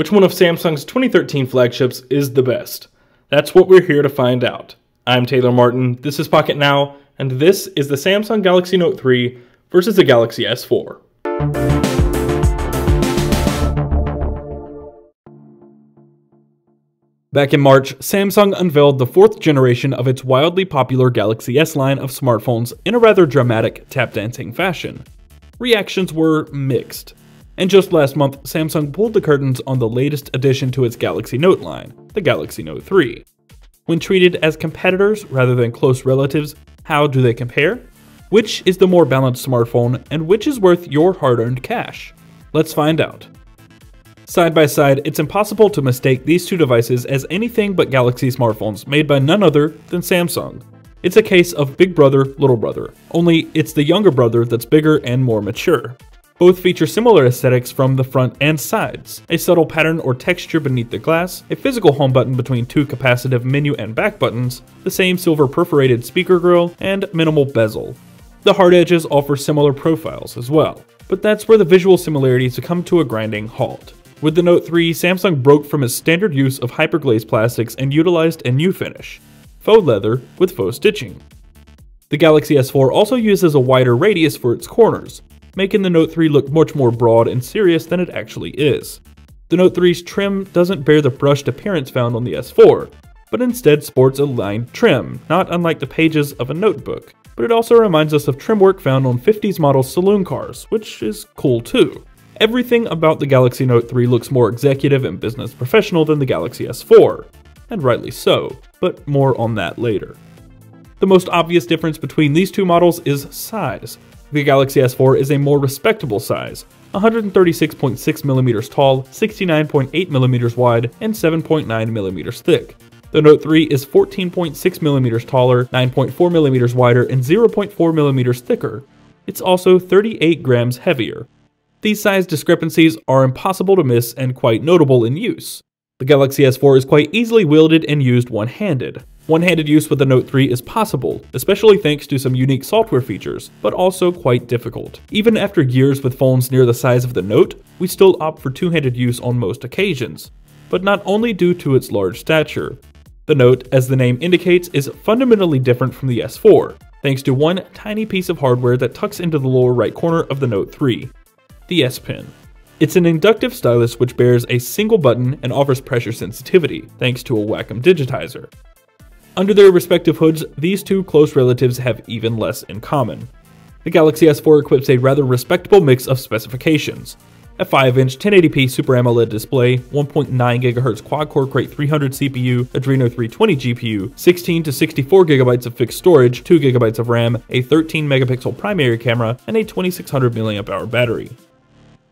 Which one of Samsung's 2013 flagships is the best? That's what we're here to find out. I'm Taylor Martin, this is Pocketnow, and this is the Samsung Galaxy Note 3 versus the Galaxy S4. Back in March, Samsung unveiled the fourth generation of its wildly popular Galaxy S line of smartphones in a rather dramatic, tap-dancing fashion. Reactions were mixed. And just last month, Samsung pulled the curtains on the latest addition to its Galaxy Note line, the Galaxy Note 3. When treated as competitors rather than close relatives, how do they compare? Which is the more balanced smartphone, and which is worth your hard-earned cash? Let's find out. Side by side, it's impossible to mistake these two devices as anything but Galaxy smartphones made by none other than Samsung. It's a case of big brother, little brother, only it's the younger brother that's bigger and more mature. Both feature similar aesthetics from the front and sides, a subtle pattern or texture beneath the glass, a physical home button between two capacitive menu and back buttons, the same silver perforated speaker grille, and minimal bezel. The hard edges offer similar profiles as well, but that's where the visual similarities come to a grinding halt. With the Note 3, Samsung broke from its standard use of hyperglazed plastics and utilized a new finish, faux leather with faux stitching. The Galaxy S4 also uses a wider radius for its corners, making the Note 3 look much more broad and serious than it actually is. The Note 3's trim doesn't bear the brushed appearance found on the S4, but instead sports a lined trim, not unlike the pages of a notebook, but it also reminds us of trim work found on 50s model saloon cars, which is cool too. Everything about the Galaxy Note 3 looks more executive and business professional than the Galaxy S4, and rightly so, but more on that later. The most obvious difference between these two models is size. The Galaxy S4 is a more respectable size, 136.6mm tall, 69.8mm wide, and 7.9mm thick. The Note 3 is 14.6mm taller, 9.4mm wider, and 0.4mm thicker. It's also 38 grams heavier. These size discrepancies are impossible to miss and quite notable in use. The Galaxy S4 is quite easily wielded and used one-handed. One-handed use with the Note 3 is possible, especially thanks to some unique software features, but also quite difficult. Even after years with phones near the size of the Note, we still opt for two-handed use on most occasions, but not only due to its large stature. The Note, as the name indicates, is fundamentally different from the S4, thanks to one tiny piece of hardware that tucks into the lower right corner of the Note 3, the S Pen. It's an inductive stylus which bears a single button and offers pressure sensitivity, thanks to a Wacom digitizer. Under their respective hoods, these two close relatives have even less in common. The Galaxy S4 equips a rather respectable mix of specifications. A 5-inch 1080p Super AMOLED display, 1.9GHz quad-core Krait 300 CPU, Adreno 320 GPU, 16-64GB of fixed storage, 2GB of RAM, a 13-megapixel primary camera, and a 2600 mAh battery.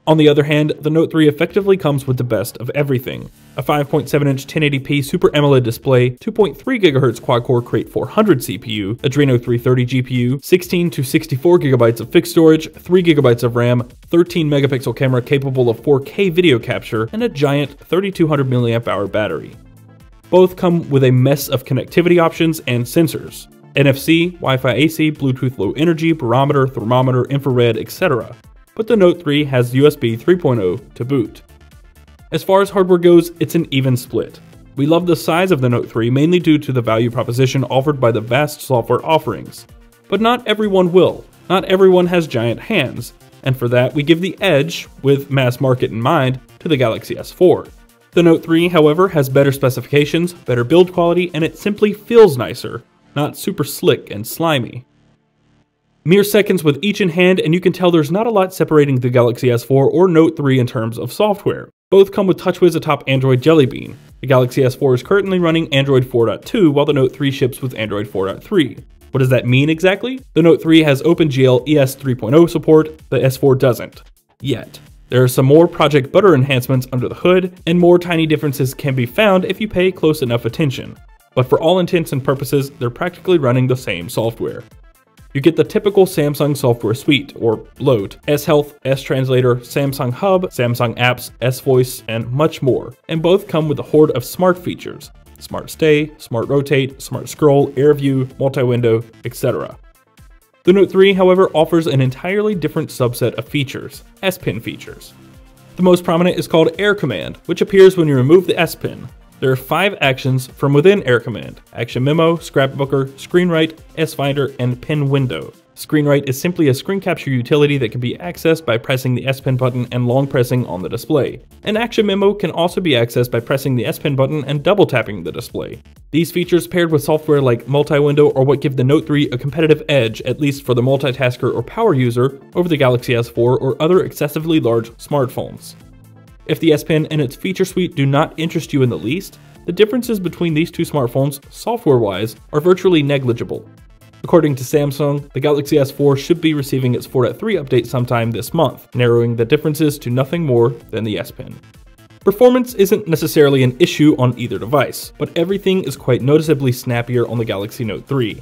On the other hand, the Note 3 effectively comes with the best of everything. A 5.7-inch 1080p Super AMOLED display, 2.3GHz quad-core Krait 400 CPU, Adreno 330 GPU, 16-64GB of fixed storage, 3GB of RAM, 13-megapixel camera capable of 4K video capture, and a giant 3200 mAh battery. Both come with a mess of connectivity options and sensors. NFC, Wi-Fi AC, Bluetooth Low Energy, barometer, thermometer, infrared, etc. But the Note 3 has USB 3.0 to boot. As far as hardware goes, it's an even split. We love the size of the Note 3 mainly due to the value proposition offered by the vast software offerings. But not everyone will, not everyone has giant hands, and for that we give the edge, with mass market in mind, to the Galaxy S4. The Note 3, however, has better specifications, better build quality, and it simply feels nicer, not super slick and slimy. Mere seconds with each in hand, and you can tell there's not a lot separating the Galaxy S4 or Note 3 in terms of software. Both come with TouchWiz atop Android Jelly Bean. The Galaxy S4 is currently running Android 4.2 while the Note 3 ships with Android 4.3. What does that mean exactly? The Note 3 has OpenGL ES 3.0 support, the S4 doesn't. Yet. There are some more Project Butter enhancements under the hood, and more tiny differences can be found if you pay close enough attention. But for all intents and purposes, they're practically running the same software. You get the typical Samsung software suite, or bloat, S Health, S Translator, Samsung Hub, Samsung Apps, S Voice, and much more, and both come with a horde of smart features, Smart Stay, Smart Rotate, Smart Scroll, Air View, Multi Window, etc. The Note 3, however, offers an entirely different subset of features, S Pen features. The most prominent is called Air Command, which appears when you remove the S Pen. There are 5 actions from within Air Command: Action Memo, Scrapbooker, ScreenWrite, S-Finder, and Pen Window. ScreenWrite is simply a screen capture utility that can be accessed by pressing the S Pen button and long pressing on the display. An Action Memo can also be accessed by pressing the S Pen button and double tapping the display. These features, paired with software like Multi Window, are what give the Note 3 a competitive edge, at least for the multitasker or power user, over the Galaxy S4 or other excessively large smartphones. If the S Pen and its feature suite do not interest you in the least, the differences between these two smartphones, software-wise, are virtually negligible. According to Samsung, the Galaxy S4 should be receiving its 4.3 update sometime this month, narrowing the differences to nothing more than the S Pen. Performance isn't necessarily an issue on either device, but everything is quite noticeably snappier on the Galaxy Note 3.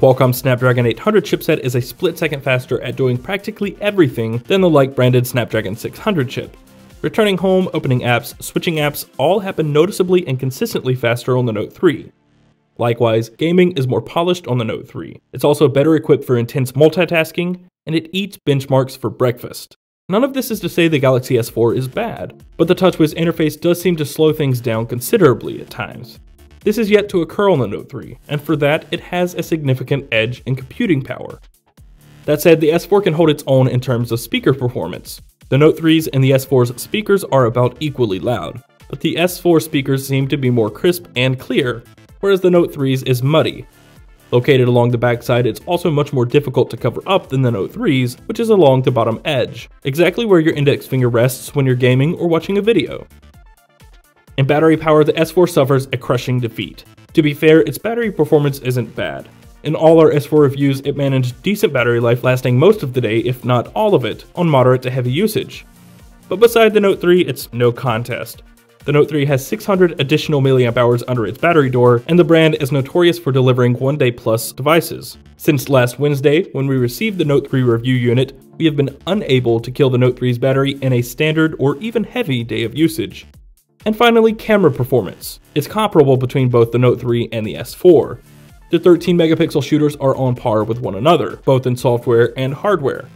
Qualcomm's Snapdragon 800 chipset is a split-second faster at doing practically everything than the like-branded Snapdragon 600 chip. Returning home, opening apps, switching apps all happen noticeably and consistently faster on the Note 3. Likewise, gaming is more polished on the Note 3. It's also better equipped for intense multitasking, and it eats benchmarks for breakfast. None of this is to say the Galaxy S4 is bad, but the TouchWiz interface does seem to slow things down considerably at times. This is yet to occur on the Note 3, and for that, it has a significant edge in computing power. That said, the S4 can hold its own in terms of speaker performance. The Note 3's and the S4's speakers are about equally loud, but the S4 speakers seem to be more crisp and clear, whereas the Note 3's is muddy. Located along the backside, it's also much more difficult to cover up than the Note 3's, which is along the bottom edge, exactly where your index finger rests when you're gaming or watching a video. In battery power, the S4 suffers a crushing defeat. To be fair, its battery performance isn't bad. In all our S4 reviews, it managed decent battery life, lasting most of the day, if not all of it, on moderate to heavy usage. But beside the Note 3, it's no contest. The Note 3 has 600 additional mAh under its battery door, and the brand is notorious for delivering 1-day-plus devices. Since last Wednesday, when we received the Note 3 review unit, we have been unable to kill the Note 3's battery in a standard or even heavy day of usage. And finally, camera performance. It's comparable between both the Note 3 and the S4. The 13-megapixel shooters are on par with one another, both in software and hardware.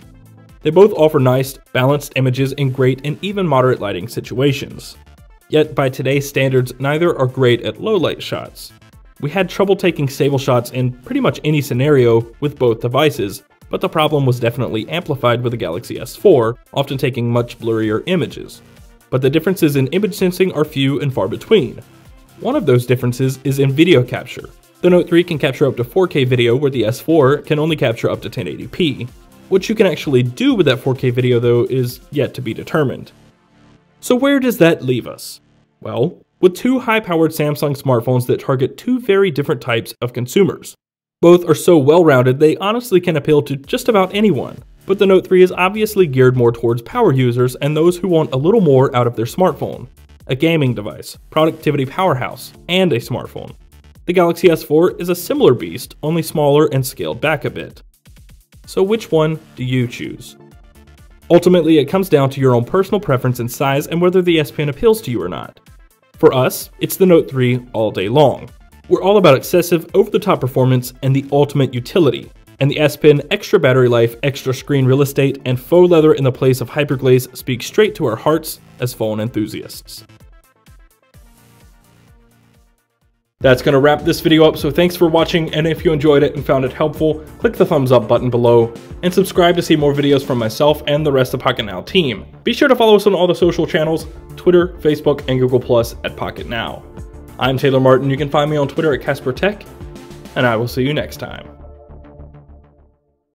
They both offer nice, balanced images in great and even moderate lighting situations. Yet by today's standards, neither are great at low light shots. We had trouble taking stable shots in pretty much any scenario with both devices, but the problem was definitely amplified with the Galaxy S4, often taking much blurrier images. But the differences in image sensing are few and far between. One of those differences is in video capture. The Note 3 can capture up to 4K video, where the S4 can only capture up to 1080p. What you can actually do with that 4K video, though, is yet to be determined. So where does that leave us? Well, with two high-powered Samsung smartphones that target two very different types of consumers. Both are so well-rounded they honestly can appeal to just about anyone, but the Note 3 is obviously geared more towards power users and those who want a little more out of their smartphone. A gaming device, productivity powerhouse, and a smartphone. The Galaxy S4 is a similar beast, only smaller and scaled back a bit. So which one do you choose? Ultimately, it comes down to your own personal preference and size and whether the S Pen appeals to you or not. For us, it's the Note 3 all day long. We're all about excessive, over-the-top performance and the ultimate utility. And the S Pen, extra battery life, extra screen real estate, and faux leather in the place of hyperglaze speak straight to our hearts as phone enthusiasts. That's going to wrap this video up, so thanks for watching, and if you enjoyed it and found it helpful, click the thumbs up button below, and subscribe to see more videos from myself and the rest of Pocketnow team. Be sure to follow us on all the social channels, Twitter, Facebook, and Google+ at Pocketnow. I'm Taylor Martin, you can find me on Twitter at CasperTech, and I will see you next time.